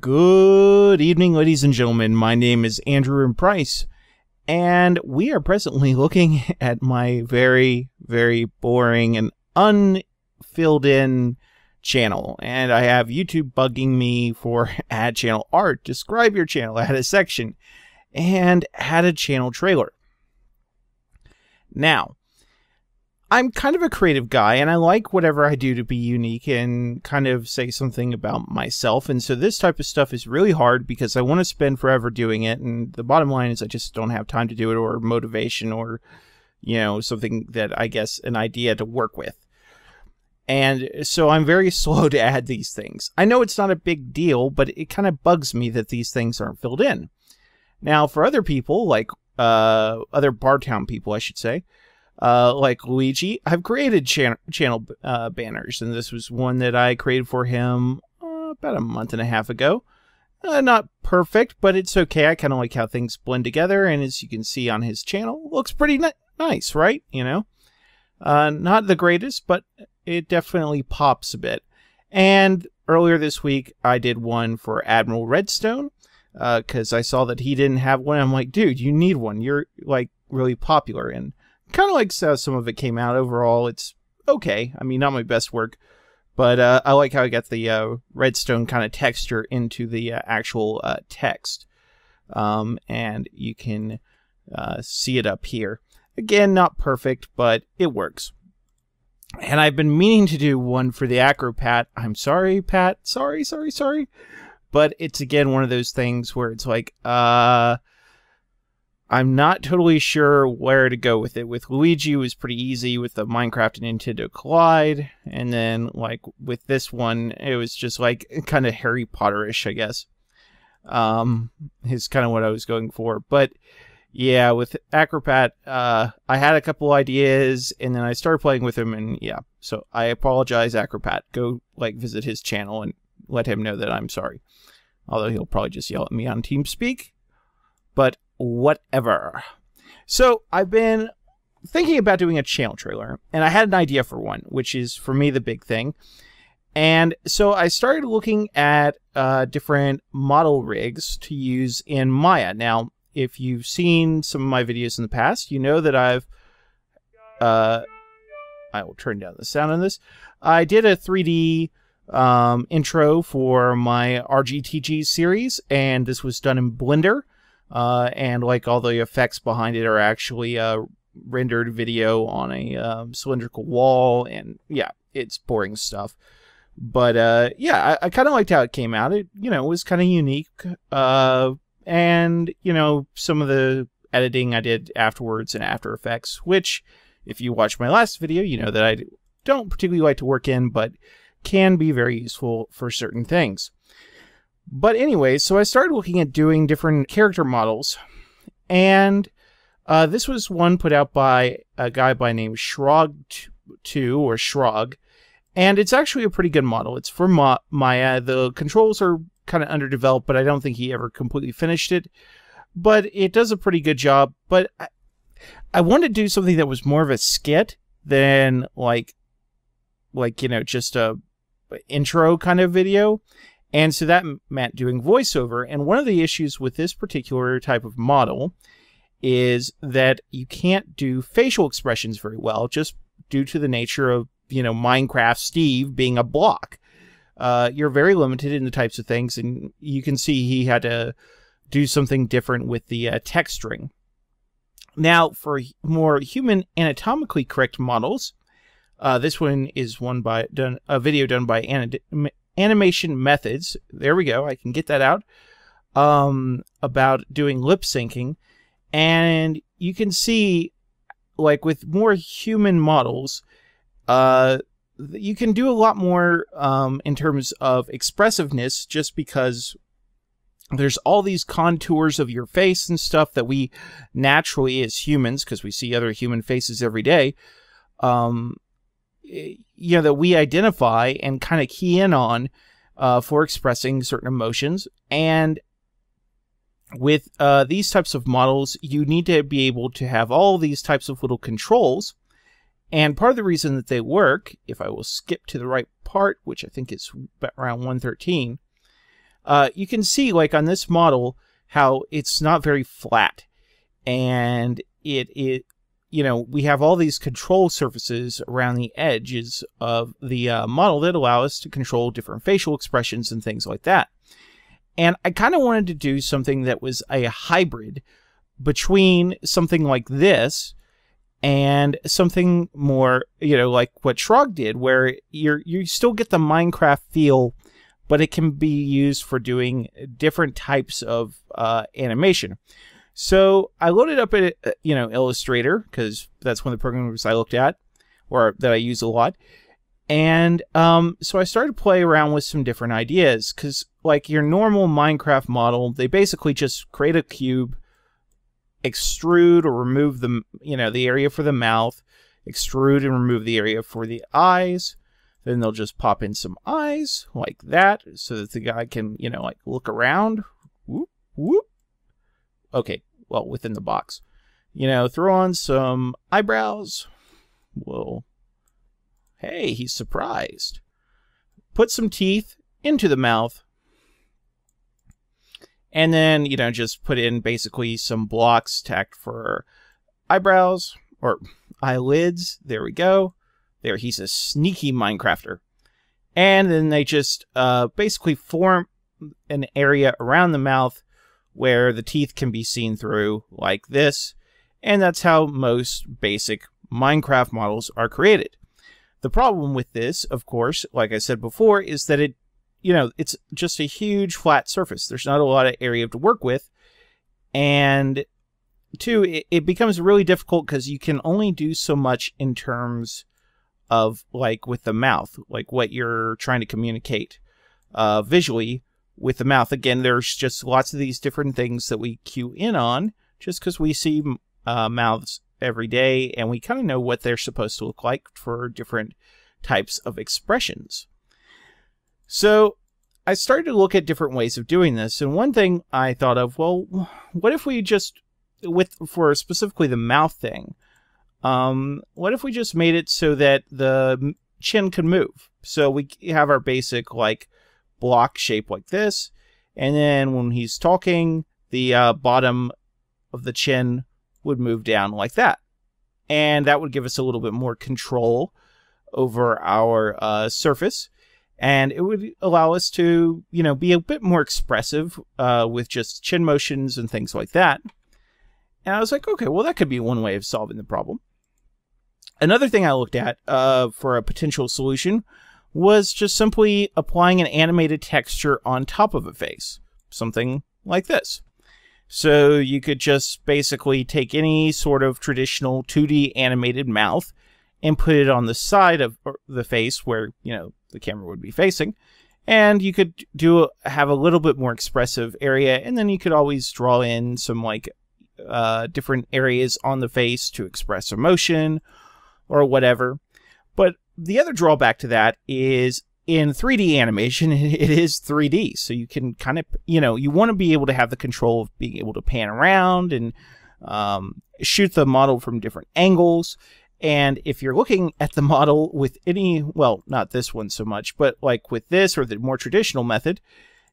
Good evening, ladies and gentlemen. My name is Andrew Price, and we are presently looking at my very, very boring and unfilled-in channel. And I have YouTube bugging me for add channel art, describe your channel, add a section, and add a channel trailer. Now, I'm kind of a creative guy, and I like whatever I do to be unique and kind of say something about myself. And so this type of stuff is really hard because I want to spend forever doing it. And the bottom line is I just don't have time to do it, or motivation, or, you know, something that I guess an idea to work with. And so I'm very slow to add these things. I know it's not a big deal, but it kind of bugs me that these things aren't filled in. Now, for other people, like other Bartown people, I should say, like Luigi, I've created channel banners, and this was one that I created for him about a month and a half ago. Not perfect, but it's okay. I kind of like how things blend together, and as you can see on his channel, looks pretty nice, right? You know, not the greatest, but it definitely pops a bit. And earlier this week, I did one for Admiral Redstone, because I saw that he didn't have one. I'm like, dude, you need one. You're, like, really popular. And kind of like how some of it came out. Overall, it's okay. I mean, not my best work, but I like how I got the redstone kind of texture into the actual text. And you can see it up here. Again, not perfect, but it works. And I've been meaning to do one for the Acropat. I'm sorry, Pat. Sorry. But it's, again, one of those things where it's like, I'm not totally sure where to go with it. With Luigi, it was pretty easy with the Minecraft and Nintendo Collide. And then, like, with this one, it was just, like, kind of Harry Potter-ish, I guess. Is kind of what I was going for. But, yeah, with Acropat, I had a couple ideas, and then I started playing with him, and, yeah. So, I apologize, Acropat. Go, like, visit his channel and let him know that I'm sorry. Although he'll probably just yell at me on TeamSpeak. But whatever. So I've been thinking about doing a channel trailer, and I had an idea for one, which is for me the big thing. And so I started looking at different model rigs to use in Maya. Now, if you've seen some of my videos in the past, you know that I've I will turn down the sound on this. I did a 3D intro for my RGTG series, and this was done in Blender. And like all the effects behind it are actually rendered video on a cylindrical wall, and yeah, it's boring stuff. But yeah, I kind of liked how it came out. It, you know, was kind of unique. And you know, some of the editing I did afterwards in After Effects, which if you watch my last video, you know that I don't particularly like to work in, but can be very useful for certain things. But anyway, so I started looking at doing different character models, and this was one put out by a guy by name Shrog2, or Shrog, and it's actually a pretty good model. It's for Maya. The controls are kind of underdeveloped, but I don't think he ever completely finished it, but it does a pretty good job. But I wanted to do something that was more of a skit than like you know, just a intro kind of video. And so that meant doing voiceover. And one of the issues with this particular type of model is that you can't do facial expressions very well, just due to the nature of, you know, Minecraft Steve being a block. You're very limited in the types of things. And you can see he had to do something different with the texturing. Now, for more human anatomically correct models, this one is a video done by Animation Methods, there we go, I can get that out, about doing lip syncing. And you can see, like, with more human models, you can do a lot more in terms of expressiveness, just because there's all these contours of your face and stuff that we naturally, as humans, because we see other human faces every day, you know, that we identify and kind of key in on for expressing certain emotions. And with these types of models, you need to be able to have all these types of little controls. And part of the reason that they work, if I will skip to the right part, which I think is around 113, you can see, like on this model, how it's not very flat, and it you know, we have all these control surfaces around the edges of the model that allow us to control different facial expressions and things like that. And I kind of wanted to do something that was a hybrid between something like this and something more, you know, like what Shrog did, where you still get the Minecraft feel, but it can be used for doing different types of animation. So I loaded up, you know, Illustrator, because that's one of the programs I looked at, or that I use a lot. And so I started to play around with some different ideas, because like your normal Minecraft model, they basically just create a cube, extrude or remove the, you know, the area for the mouth, extrude and remove the area for the eyes. Then they'll just pop in some eyes like that, so that the guy can, you know, like look around. Whoop, whoop. Okay, well, within the box. You know, throw on some eyebrows. Whoa. Hey, he's surprised. Put some teeth into the mouth. And then, you know, just put in basically some blocks tacked for eyebrows or eyelids. There we go. There, he's a sneaky Minecrafter. And then they just basically form an area around the mouth where the teeth can be seen through like this. And that's how most basic Minecraft models are created. The problem with this, of course, like I said before, is that it, you know, it's just a huge flat surface. There's not a lot of area to work with. And two, it becomes really difficult because you can only do so much in terms of like with the mouth, like what you're trying to communicate visually with the mouth. Again, there's just lots of these different things that we cue in on just because we see mouths every day, and we kind of know what they're supposed to look like for different types of expressions. So I started to look at different ways of doing this, and one thing I thought of, well, what if we just, for specifically the mouth thing, what if we just made it so that the chin could move? So we have our basic like block shape like this, and then when he's talking, the bottom of the chin would move down like that, and that would give us a little bit more control over our surface, and it would allow us to, you know, be a bit more expressive with just chin motions and things like that. And I was like, okay, well, that could be one way of solving the problem. Another thing I looked at for a potential solution was just simply applying an animated texture on top of a face, something like this. So you could just basically take any sort of traditional 2D animated mouth and put it on the side of the face where, you know, the camera would be facing, and you could have a little bit more expressive area, and then you could always draw in some like different areas on the face to express emotion or whatever. But the other drawback to that is in 3D animation, it is 3D. So you can kind of, you know, you want to be able to have the control of being able to pan around and shoot the model from different angles. And if you're looking at the model with any, well, not this one so much, but like with this or the more traditional method,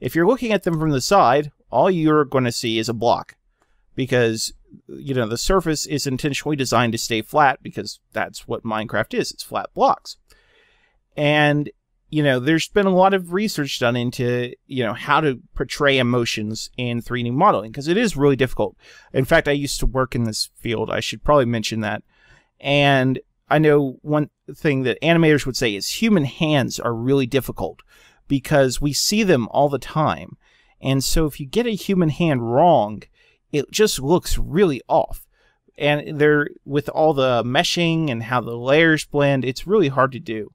if you're looking at them from the side, all you're going to see is a block, because, you know, the surface is intentionally designed to stay flat, because that's what Minecraft is. It's flat blocks. And, you know, there's been a lot of research done into, you know, how to portray emotions in 3D modeling, because it is really difficult. In fact, I used to work in this field. I should probably mention that. And I know one thing that animators would say is human hands are really difficult because we see them all the time. And so if you get a human hand wrong, it just looks really off. And they're, with all the meshing and how the layers blend, it's really hard to do.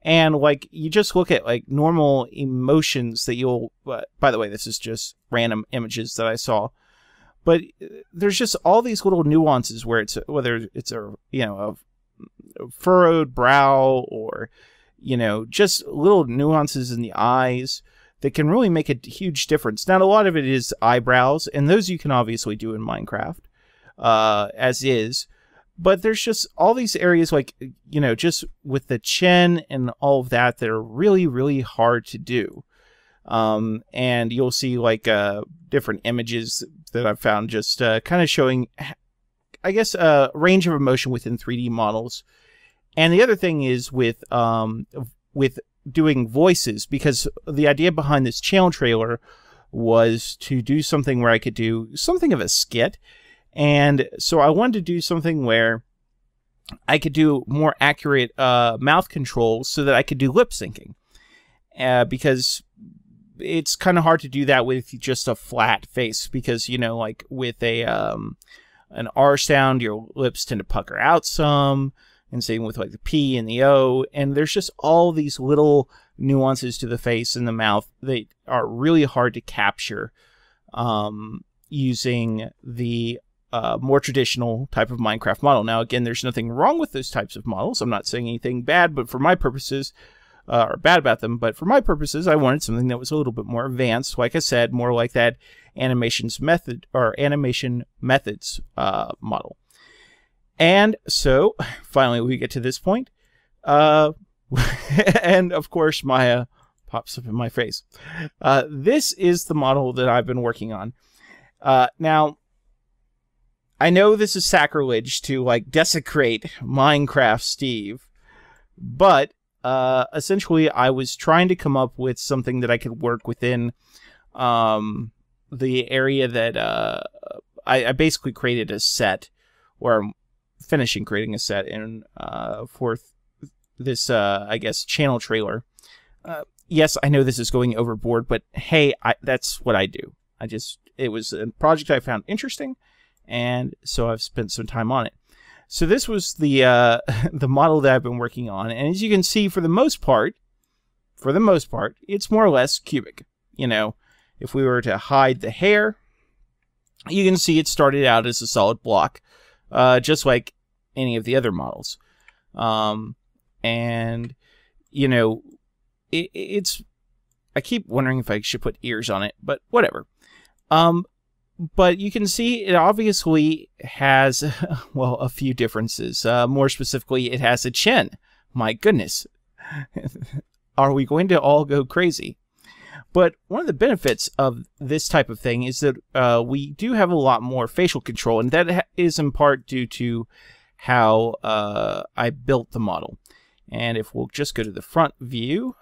And like, you just look at like normal emotions that you'll, by the way, this is just random images that I saw, but there's just all these little nuances where it's, whether it's a, you know, a furrowed brow or, you know, just little nuances in the eyes that can really make a huge difference. Now, a lot of it is eyebrows, and those you can obviously do in Minecraft, as is, but there's just all these areas like, you know, just with the chin and all of that are really, really hard to do. And you'll see like different images that I've found, just kind of showing, I guess, a range of emotion within 3D models. And the other thing is with doing voices, because the idea behind this channel trailer was to do something where I could do something of a skit. And so I wanted to do something where I could do more accurate mouth controls so that I could do lip syncing, because it's kind of hard to do that with just a flat face, because, you know, like with a an R sound, your lips tend to pucker out some, and same with like the P and the O, and there's just all these little nuances to the face and the mouth that are really hard to capture using the more traditional type of Minecraft model. Now, again, there's nothing wrong with those types of models. I'm not saying anything bad, but for my purposes, or bad about them, but for my purposes, I wanted something that was a little bit more advanced. Like I said, more like that animation methods model. And so, finally, we get to this point, and of course, Maya pops up in my face. This is the model that I've been working on. Now, I know this is sacrilege to like desecrate Minecraft Steve, but essentially I was trying to come up with something that I could work within the area that I basically created a set, or I'm finishing creating a set in for this, I guess, channel trailer. Yes, I know this is going overboard, but hey, that's what I do. It was a project I found interesting, and so I've spent some time on it. So this was the model that I've been working on, and as you can see, for the most part, it's more or less cubic. You know, if we were to hide the hair, you can see it started out as a solid block, just like any of the other models. And, you know, it's... I keep wondering if I should put ears on it, but whatever. But you can see it obviously has, well, a few differences. More specifically, it has a chin. My goodness. Are we going to all go crazy? But one of the benefits of this type of thing is that we do have a lot more facial control, and that is in part due to how I built the model. And if we'll just go to the front view.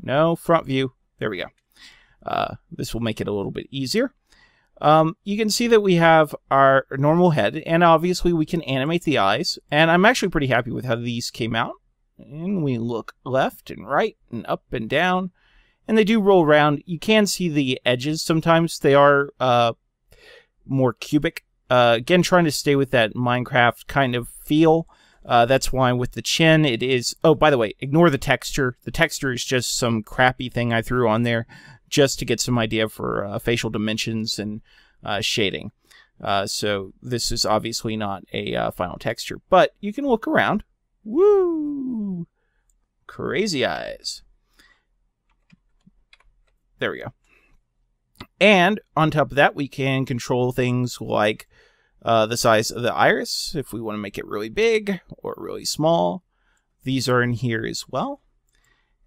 No, front view. There we go. This will make it a little bit easier. You can see that we have our normal head, and obviously we can animate the eyes, and I'm actually pretty happy with how these came out. And we look left and right and up and down, and they do roll around. You can see the edges sometimes. They are more cubic. Again, trying to stay with that Minecraft kind of feel. That's why with the chin it is... Oh, by the way, ignore the texture. The texture is just some crappy thing I threw on there just to get some idea for facial dimensions and shading. So this is obviously not a final texture, but you can look around. Woo! Crazy eyes. There we go. And on top of that, we can control things like the size of the iris, if we want to make it really big or really small. These are in here as well.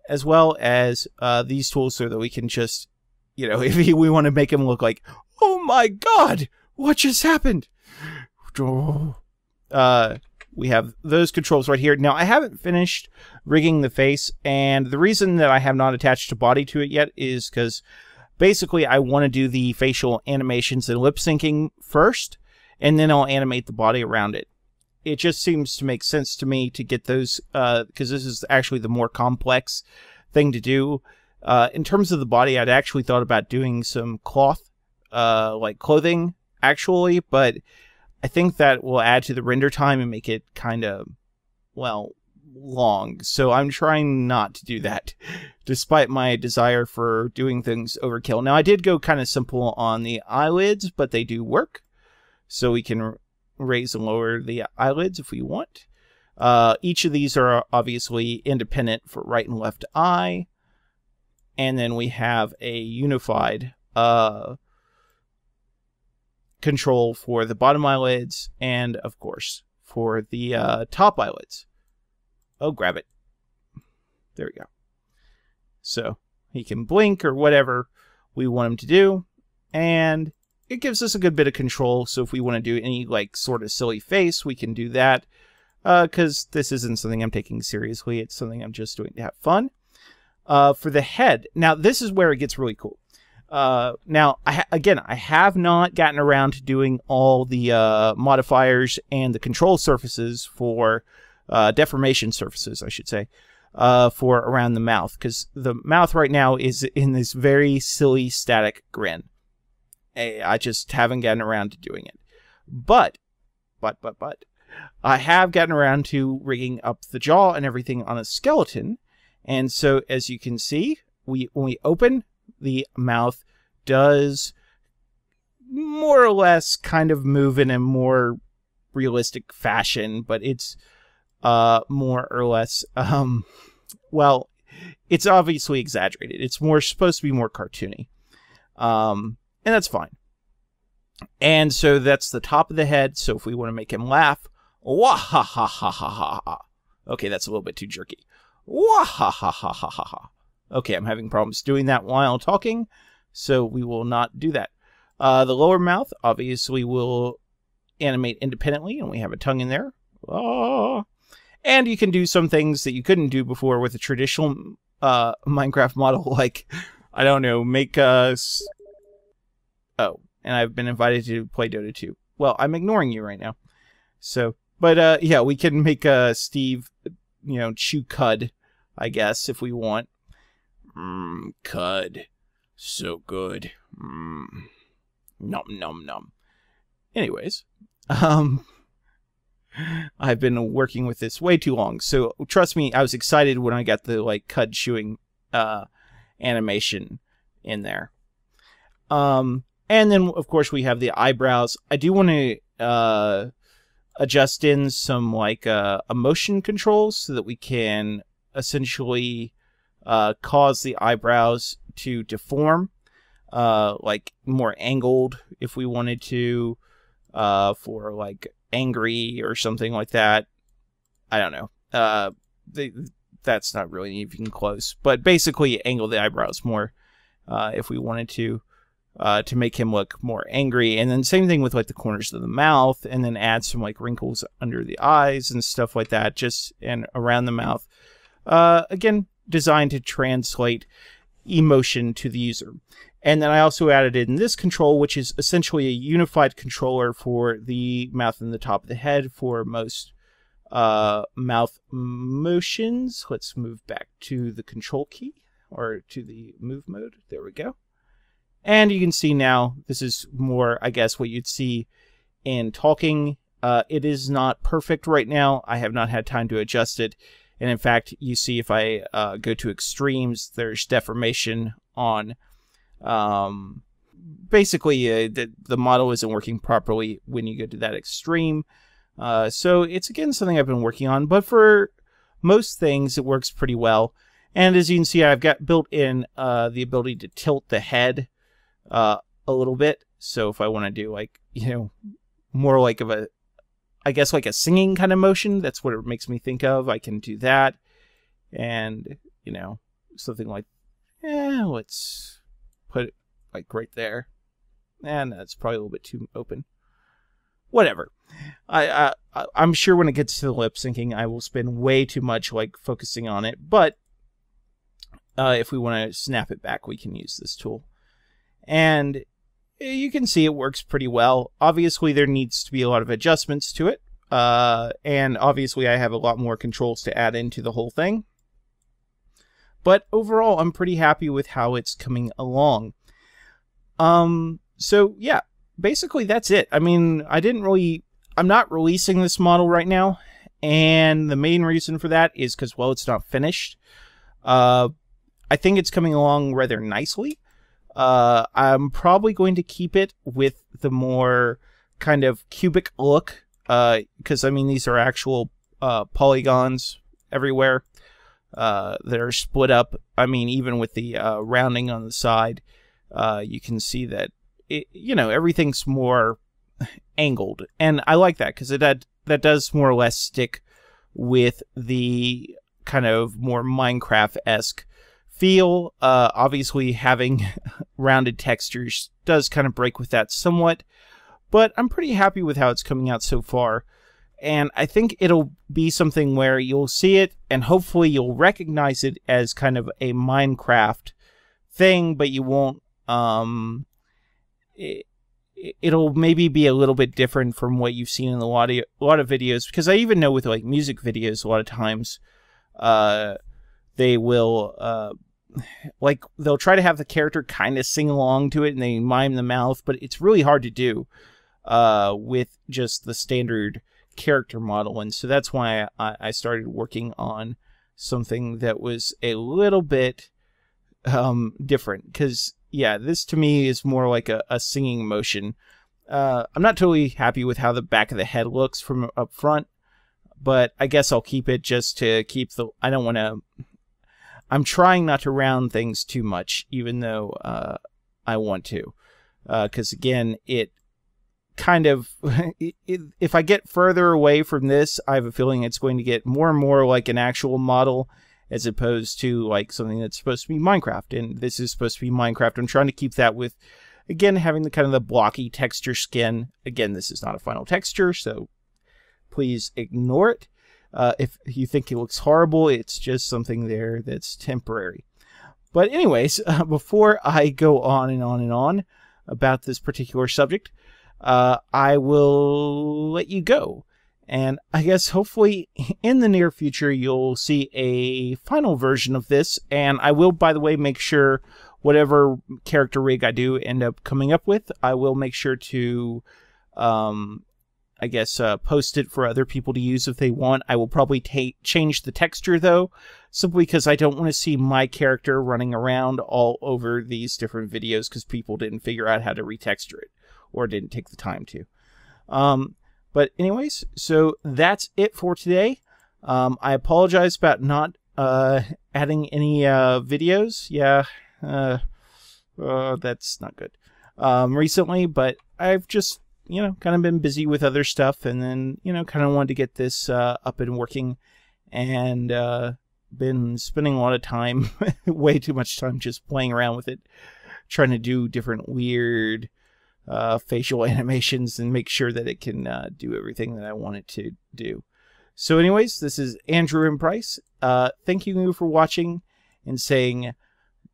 As well as these tools, so that we can just, you know, if we want to make them look like, oh my god, what just happened? We have those controls right here. Now, I haven't finished rigging the face, and the reason that I have not attached a body to it yet is because basically I want to do the facial animations and lip syncing first, and then I'll animate the body around it. It just seems to make sense to me to get those, because this is actually the more complex thing to do. In terms of the body, I'd actually thought about doing some cloth, like clothing, actually, but I think that will add to the render time and make it kind of, well, long. So I'm trying not to do that, despite my desire for doing things overkill. Now, I did go kind of simple on the eyelids, but they do work, so we can raise and lower the eyelids if we want. Each of these are obviously independent for right and left eye. And then we have a unified control for the bottom eyelids and, of course, for the top eyelids. Oh, grab it. There we go. So He can blink or whatever we want him to do. And it gives us a good bit of control. So if we want to do any like sort of silly face, we can do that. Because this isn't something I'm taking seriously. It's something I'm just doing to have fun. For the head. Now, this is where it gets really cool. Now, I have not gotten around to doing all the modifiers and the control surfaces for deformation surfaces, I should say, for around the mouth. Because the mouth right now is in this very silly static grin. I just haven't gotten around to doing it. But I have gotten around to rigging up the jaw and everything on a skeleton. And so, as you can see, when we open, the mouth does more or less kind of move in a more realistic fashion, but it's more or less, well, it's obviously exaggerated. It's more supposed to be more cartoony. And that's fine. And so that's the top of the head. So if we want to make him laugh, wah ha ha ha ha ha ha. Okay, that's a little bit too jerky. Wah ha ha ha ha ha ha. Okay, I'm having problems doing that while talking, so we will not do that. The lower mouth obviously will animate independently, and we have a tongue in there. Ah. And you can do some things that you couldn't do before with a traditional Minecraft model, like, I don't know, make us... Oh, and I've been invited to play Dota 2. Well, I'm ignoring you right now. So, but yeah, we can make Steve, you know, chew cud, I guess, if we want. Cud. So good. Nom nom nom. Anyways, I've been working with this way too long. So trust me, I was excited when I got the like cud chewing animation in there. And then of course we have the eyebrows. I do want to adjust in some like emotion controls so that we can essentially cause the eyebrows to deform, like more angled if we wanted to, for like angry or something like that. I don't know. That's not really even close, but basically angle the eyebrows more if we wanted to make him look more angry. And then same thing with like the corners of the mouth, and then add some like wrinkles under the eyes and stuff like that, just and around the mouth. Again, designed to translate emotion to the user. And then I also added in this control, which is essentially a unified controller for the mouth and the top of the head for most mouth motions. Let's move back to the control key, or to the move mode. There we go. And you can see now, this is more, I guess, what you'd see in talking. It is not perfect right now. I have not had time to adjust it. And in fact, you see if I go to extremes, there's deformation on, basically the model isn't working properly when you go to that extreme. So it's again something I've been working on, but for most things it works pretty well. And as you can see, I've got built in the ability to tilt the head a little bit. So if I want to do like, you know, more like of a, I guess like a singing kind of motion, that's what it makes me think of. I can do that, and you know, something like, yeah, let's put it like right there, and that's probably a little bit too open. Whatever, I'm sure when it gets to the lip syncing, I will spend way too much like focusing on it. But if we want to snap it back, we can use this tool, and you can see it works pretty well. Obviously, there needs to be a lot of adjustments to it. And obviously, I have a lot more controls to add into the whole thing. But overall, I'm pretty happy with how it's coming along. So, yeah, basically, that's it. I mean, I'm not releasing this model right now. And the main reason for that is because, well, it's not finished. I think it's coming along rather nicely. I'm probably going to keep it with the more kind of cubic look, because I mean these are actual polygons everywhere that are split up. I mean, even with the rounding on the side, you can see that it, you know, everything's more angled, and I like that because that does more or less stick with the kind of more Minecraft-esque feel. Obviously, having rounded textures does kind of break with that somewhat, but I'm pretty happy with how it's coming out so far. And I think it'll be something where you'll see it, and hopefully you'll recognize it as kind of a Minecraft thing, but you won't... It'll maybe be a little bit different from what you've seen in a lot of videos, because I even know with like music videos a lot of times, they will like they'll try to have the character kind of sing along to it, and they mime the mouth, but it's really hard to do with just the standard character model, and so that's why I started working on something that was a little bit different, because yeah, this to me is more like a singing motion. I'm not totally happy with how the back of the head looks from up front, but I guess I'll keep it just to keep the... I don't want to... I'm trying not to round things too much, even though I want to. Because again, it kind of... if I get further away from this, I have a feeling it's going to get more and more like an actual model, as opposed to like something that's supposed to be Minecraft, and this is supposed to be Minecraft. I'm trying to keep that with, again, having the kind of the blocky texture skin. Again, this is not a final texture, so please ignore it. If you think it looks horrible, it's just something there that's temporary. But anyways, before I go on and on and on about this particular subject, I will let you go. And I guess hopefully in the near future you'll see a final version of this. And I will, by the way, make sure whatever character rig I do end up coming up with, I will make sure to, I guess, post it for other people to use if they want. I will probably change the texture, though, simply because I don't want to see my character running around all over these different videos because people didn't figure out how to retexture it or didn't take the time to. But anyways, so that's it for today. I apologize about not adding any videos. Yeah, that's not good recently, but I've just, you know, kind of been busy with other stuff, and then, you know, kind of wanted to get this up and working, and been spending a lot of time, way too much time just playing around with it, trying to do different weird facial animations and make sure that it can do everything that I want it to do. So anyways, this is Andrew Price. Thank you for watching and saying,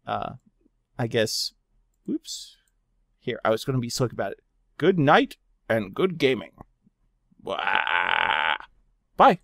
I guess, oops, here, I was going to be slick about it. Good night and good gaming. Bye.